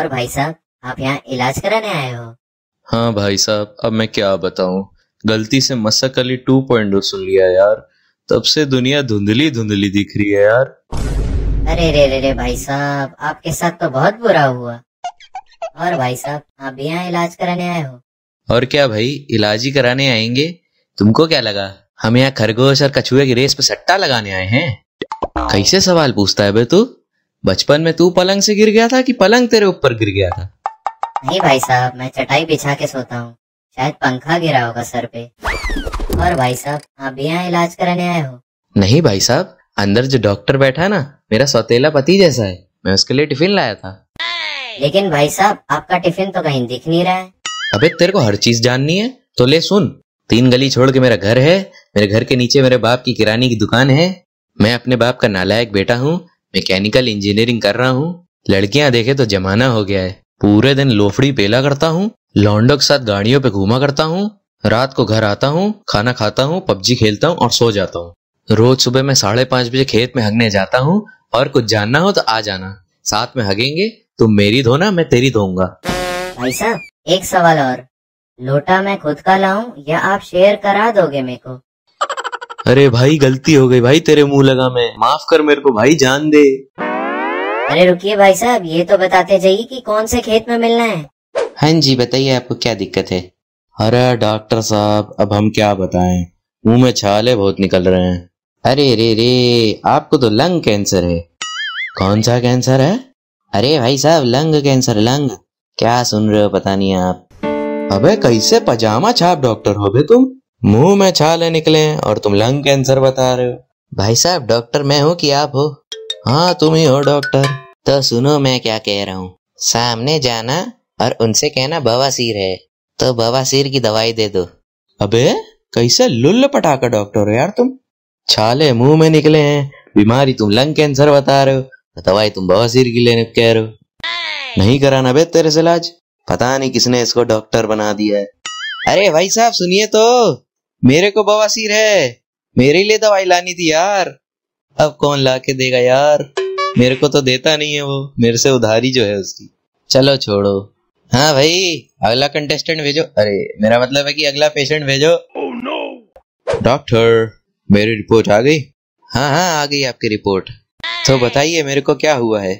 और भाई साहब आप यहाँ इलाज कराने आए हो? हाँ भाई साहब, अब मैं क्या बताऊँ, गलती से मस्सकली 2.0 सुन लिया यार, तब से दुनिया धुंधली धुंधली दिख रही है यार। अरे रे रे भाई साहब, आपके साथ तो बहुत बुरा हुआ। और भाई साहब आप भी यहाँ इलाज कराने आए हो? और क्या भाई, इलाज ही कराने आएंगे। तुमको क्या लगा हम यहाँ खरगोश और कछुए की रेस पे सट्टा लगाने आए हैं? कैसे सवाल पूछता है बे तू? बचपन में तू पलंग से गिर गया था कि पलंग तेरे ऊपर गिर गया था? नहीं भाई साहब, मैं चटाई बिछा के सोता हूँ, शायद पंखा गिरा होगा सर पे। और भाई साहब आप भी यहाँ इलाज कराने आए हो? नहीं भाई साहब, अंदर जो डॉक्टर बैठा है ना, मेरा सौतेला पति जैसा है, मैं उसके लिए टिफिन लाया था। लेकिन भाई साहब आपका टिफिन तो कहीं दिख नहीं रहा है। अबे तेरे को हर चीज जाननी है तो ले सुन, 3 गली छोड़ के मेरा घर है, मेरे घर के नीचे मेरे बाप की किराने की दुकान है। मैं अपने बाप का नालायक बेटा हूँ, मैकेनिकल इंजीनियरिंग कर रहा हूँ। लड़कियाँ देखे तो जमाना हो गया है, पूरे दिन लोफड़ी पेला करता हूँ, लौंडों के साथ गाड़ियों पे घूमा करता हूँ, रात को घर आता हूँ, खाना खाता हूँ, पबजी खेलता हूँ और सो जाता हूँ। रोज सुबह मैं 5:30 बजे खेत में हगने जाता हूँ, और कुछ जानना हो तो आ जाना, साथ में हगेंगे। तुम मेरी धोना, मैं तेरी धोऊंगा। भाई साहब एक सवाल और, लोटा मैं खुद का लाऊं या आप शेयर करा दोगे मेरे को? अरे भाई गलती हो गई भाई, तेरे मुँह लगा मैं, माफ कर मेरे को भाई, जान दे। अरे रुकिए भाई साहब, ये तो बताते जाइए कि कौन से खेत में मिलना है। हाँ जी बताइए, आपको क्या दिक्कत है? अरे डॉक्टर साहब अब हम क्या बताएं, मुंह में छाले बहुत निकल रहे हैं। अरे रे रे, आपको तो लंग कैंसर है। कौन सा कैंसर है? अरे भाई साहब लंग कैंसर, लंग। क्या सुन रहे हो पता नहीं आप। अबे कैसे पजामा छाप डॉक्टर हो बे तुम, मुंह में छाले निकले और तुम लंग कैंसर बता रहे हो। भाई साहब डॉक्टर मैं हूँ कि आप हो? हाँ तुम ही हो डॉक्टर। तो सुनो मैं क्या कह रहा हूँ, सामने जाना और उनसे कहना बवासीर है तो बवासीर की दवाई दे दो। अबे कैसे लुल्ल पटाखा डॉक्टर हो यार तुम, छाले मुंह में निकले हैं, बीमारी तुम लंग कैंसर बता रहे हो, दवाई तुम बवासीर की लेने कह रहे हो। नहीं कराना बे तेरे से इलाज, पता नहीं किसने इसको डॉक्टर बना दिया है। अरे भाई साहब सुनिए तो, मेरे को बवासीर है, मेरे लिए दवाई लानी थी यार, अब कौन ला के देगा यार, मेरे को तो देता नहीं है वो, मेरे से उधारी जो है उसकी। चलो छोड़ो। हाँ भाई अगला कंटेस्टेंट भेजो, अरे मेरा मतलब है कि अगला पेशेंट भेजो। oh, no. डॉक्टर मेरी रिपोर्ट आ गई? हाँ हाँ आ गई आपकी रिपोर्ट। तो बताइए मेरे को क्या हुआ है?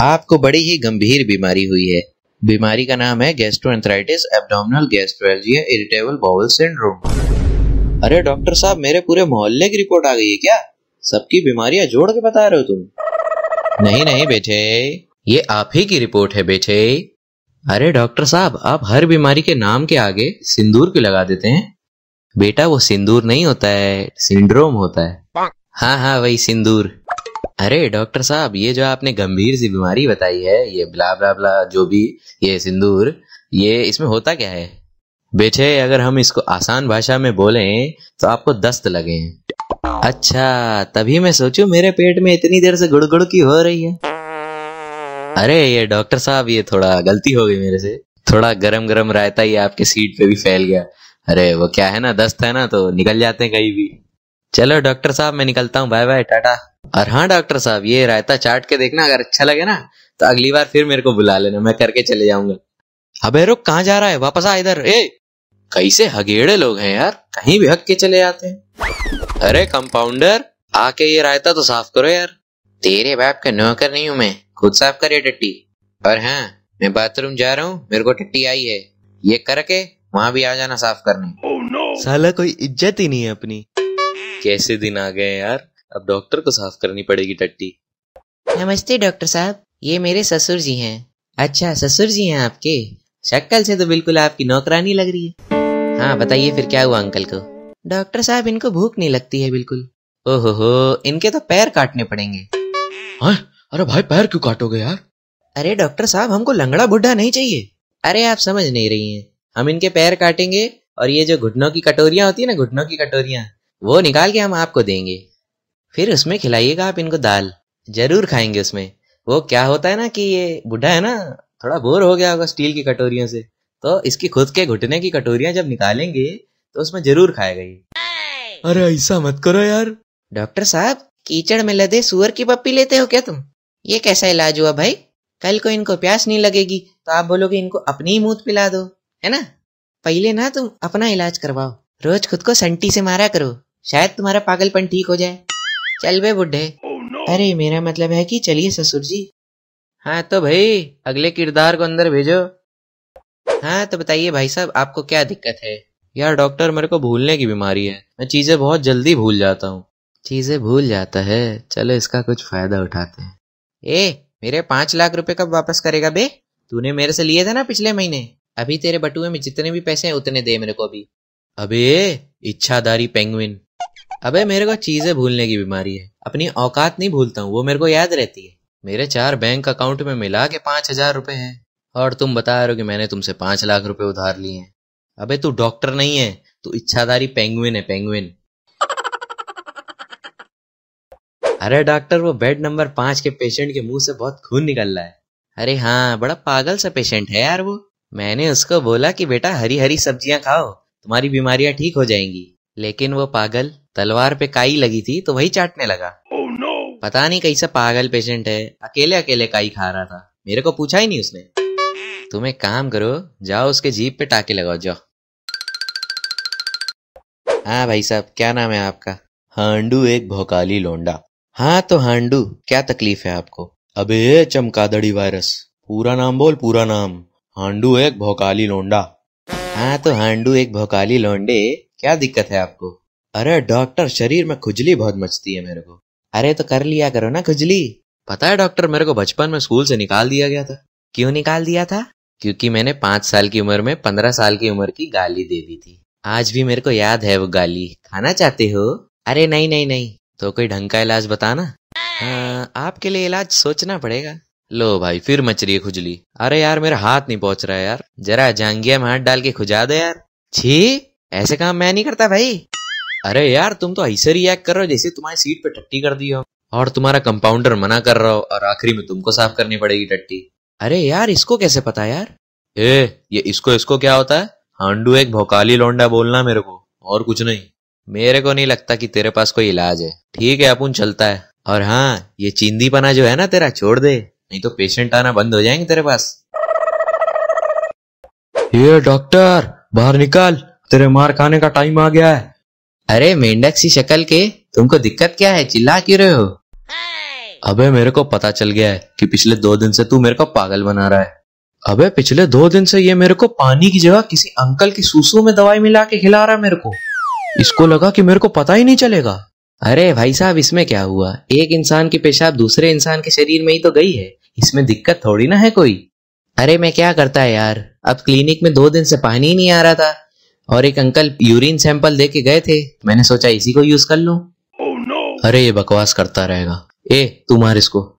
आपको बड़ी ही गंभीर बीमारी हुई है, बीमारी का नाम है gastroenteritis abdominal gastroalgia irritable bowel syndrome. अरे डॉक्टर साहब मेरे पूरे मोहल्ले की रिपोर्ट आ गई है क्या? सबकी बीमारियां जोड़ के बता रहे हो तुम। नहीं नहीं बेटे, ये आप ही की रिपोर्ट है बेटे। अरे डॉक्टर साहब आप हर बीमारी के नाम के आगे सिंदूर क्यों लगा देते हैं? बेटा वो सिंदूर नहीं होता है, सिंड्रोम होता है। हाँ हाँ वही सिंदूर। अरे डॉक्टर साहब ये जो आपने गंभीर सी बीमारी बताई है, ये ब्ला ब्ला ब्ला जो भी, ये सिंदूर, ये इसमें होता क्या है? बेटे अगर हम इसको आसान भाषा में बोलें तो आपको दस्त लगे। अच्छा तभी मैं सोचूं मेरे पेट में इतनी देर से गुड़गुड़ की हो रही है। अरे ये डॉक्टर साहब ये थोड़ा गलती हो गई मेरे से, थोड़ा गरम गरम रायता ये आपके सीट पे भी फैल गया। अरे वो क्या है ना, दस्त है ना तो निकल जाते हैं कहीं भी। चलो डॉक्टर साहब मैं निकलता हूँ, बाय बाय टाटा। और हाँ डॉक्टर साहब ये रायता चाट के देखना, अगर अच्छा लगे ना तो अगली बार फिर मेरे को बुला लेना, मैं करके चले जाऊंगा। अबे रुक, कहाँ जा रहा है, वापस आ इधर। ए कैसे हगेड़े लोग हैं यार, कहीं भी हक के चले जाते हैं। अरे कंपाउंडर आके ये रायता तो साफ करो यार, तेरे बाप का नौकर नहीं हूँ मैं, खुद साफ करे टट्टी। और हाँ मैं बाथरूम जा रहा हूँ, मेरे को टट्टी आई है, ये करके वहाँ भी आ जाना साफ करने। oh, no. साला कोई इज्जत ही नहीं है अपनी। कैसे दिन आ गए यार, अब डॉक्टर को साफ करनी पड़ेगी टट्टी। नमस्ते डॉक्टर साहब, ये मेरे ससुर जी हैं। अच्छा ससुर जी हैं आपके, शक्ल से तो बिल्कुल आपकी नौकरानी लग रही है। हाँ बताइए फिर क्या हुआ अंकल को? डॉक्टर साहब इनको भूख नहीं लगती है बिल्कुल। ओहो इनके तो पैर काटने पड़ेंगे। अरे भाई पैर क्यों काटोगे यार? अरे डॉक्टर साहब हमको लंगड़ा बुढ़ा नहीं चाहिए। अरे आप समझ नहीं रही हैं, हम इनके पैर काटेंगे और ये जो घुटनों की कटोरियां होती है ना, घुटनों की कटोरियां, वो निकाल के हम आपको देंगे, फिर उसमें खिलाइएगा आप इनको दाल, जरूर खाएंगे उसमें। वो क्या होता है ना कि ये बुढ़ा है ना, थोड़ा बोर हो गया होगा स्टील की कटोरियों से, तो इसकी खुद के घुटने की कटोरियां जब निकालेंगे तो उसमें जरूर खाएगा ये। अरे ऐसा मत करो यार। डॉक्टर साहब कीचड़ में लदे सुअर की पप्पी लेते हो क्या तुम? ये कैसा इलाज हुआ भाई? कल को इनको प्यास नहीं लगेगी तो आप बोलोगे इनको अपने ही मूत पिला दो, है ना। पहले ना तुम अपना इलाज करवाओ, रोज खुद को संटी से मारा करो, शायद तुम्हारा पागलपन ठीक हो जाए। चल बे बुढ़े। अरे मेरा मतलब है कि चलिए ससुर जी। हाँ तो भाई अगले किरदार को अंदर भेजो। हाँ तो बताइए भाई साहब आपको क्या दिक्कत है। यार डॉक्टर मेरे को भूलने की बीमारी है, मैं चीजें बहुत जल्दी भूल जाता हूँ। चीजें भूल जाता है, चलो इसका कुछ फायदा उठाते हैं। ए मेरे 5 लाख रुपए कब वापस करेगा बे, तूने मेरे से लिए थे ना पिछले महीने। अभी तेरे बटुए में जितने भी पैसे हैं उतने दे मेरे को अभी। अबे इच्छाधारी पेंगुइन। अबे मेरे को चीजें भूलने की बीमारी है, अपनी औकात नहीं भूलता हूँ, वो मेरे को याद रहती है। मेरे 4 बैंक अकाउंट में मिला के 5000 रुपए है और तुम बता रहे हो कि मैंने तुमसे 5 लाख रुपए उधार लिए हैं। अबे तू डॉक्टर नहीं है, तू इच्छाधारी पेंगुइन है, पेंगुइन। अरे डॉक्टर वो बेड नंबर 5 के पेशेंट के मुंह से बहुत खून निकल रहा है। अरे हाँ बड़ा पागल सा पेशेंट है यार वो। मैंने उसको बोला कि बेटा हरी हरी सब्जियां खाओ, तुम्हारी बीमारियां ठीक हो जाएंगी, लेकिन वो पागल तलवार पे काई लगी थी तो वही चाटने लगा। Oh no! पता नहीं कैसा पागल पेशेंट है, अकेले अकेले काई खा रहा था, मेरे को पूछा ही नहीं उसने। तुम एक काम करो, जाओ उसके जीभ पे टाके लगाओ जाओ। हाँ भाई साहब क्या नाम है आपका। हांडू एक भोकाली लोंडा। हाँ तो हांडू क्या तकलीफ है आपको। अबे चमकादड़ी वायरस। पूरा नाम बोल, पूरा नाम। हांडू एक भोकाली लोंडा। हाँ तो हांडू एक भोकाली लोंडे क्या दिक्कत है आपको। अरे डॉक्टर शरीर में खुजली बहुत मचती है मेरे को। अरे तो कर लिया करो ना खुजली। पता है डॉक्टर मेरे को बचपन में स्कूल से निकाल दिया गया था। क्यों निकाल दिया था, क्योंकि मैंने 5 साल की उम्र में 15 साल की उम्र की गाली दे दी थी। आज भी मेरे को याद है वो गाली। खाना चाहते हो। अरे नहीं नहीं नहीं, तो कोई ढंग का इलाज बताना। आपके लिए इलाज सोचना पड़ेगा। लो भाई फिर मच रही है खुजली। अरे यार मेरा हाथ नहीं पहुंच रहा है यार, जरा जांगिया में हाथ डाल के खुजा दो यार। छी ऐसे काम मैं नहीं करता भाई। अरे यार तुम तो ऐसे रिएक्ट कर रहे हो जैसे तुम्हारी सीट पे टट्टी कर दी हो और तुम्हारा कंपाउंडर मना कर रहा हो और आखिरी में तुमको साफ करनी पड़ेगी टट्टी। अरे यार इसको कैसे पता यार। ए ये इसको इसको क्या होता है। हांडू एक भोकाली लोंडा बोलना मेरे को, और कुछ नहीं। मेरे को नहीं लगता कि तेरे पास कोई इलाज है। ठीक है अपुन चलता है। और हाँ ये चींदी पना जो है ना तेरा छोड़ दे, नहीं तो पेशेंट आना बंद हो जाएंगे तेरे पास। ये डॉक्टर बाहर निकाल, तेरे मार खाने का टाइम आ गया है। अरे मेंढक सी शक्ल के तुमको दिक्कत क्या है, चिल्ला क्यों रहे हो। अबे मेरे को पता चल गया है कि पिछले 2 दिन से तू मेरे को पागल बना रहा है। अबे पिछले 2 दिन से ये मेरे को पानी की जगह किसी अंकल की सूसू में दवाई मिला के खिला रहा है मेरे को। इसको लगा कि मेरे को पता ही नहीं चलेगा। अरे भाई साहब इसमें क्या हुआ, एक इंसान की पेशाब दूसरे इंसान के शरीर में ही तो गई है, इसमें दिक्कत थोड़ी ना है कोई। अरे मैं क्या करता है यार, अब क्लिनिक में 2 दिन से पानी ही नहीं आ रहा था और एक अंकल यूरिन सैंपल दे के गए थे, मैंने सोचा इसी को यूज कर लूं। Oh no! अरे ये बकवास करता रहेगा। ए तू मार इसको।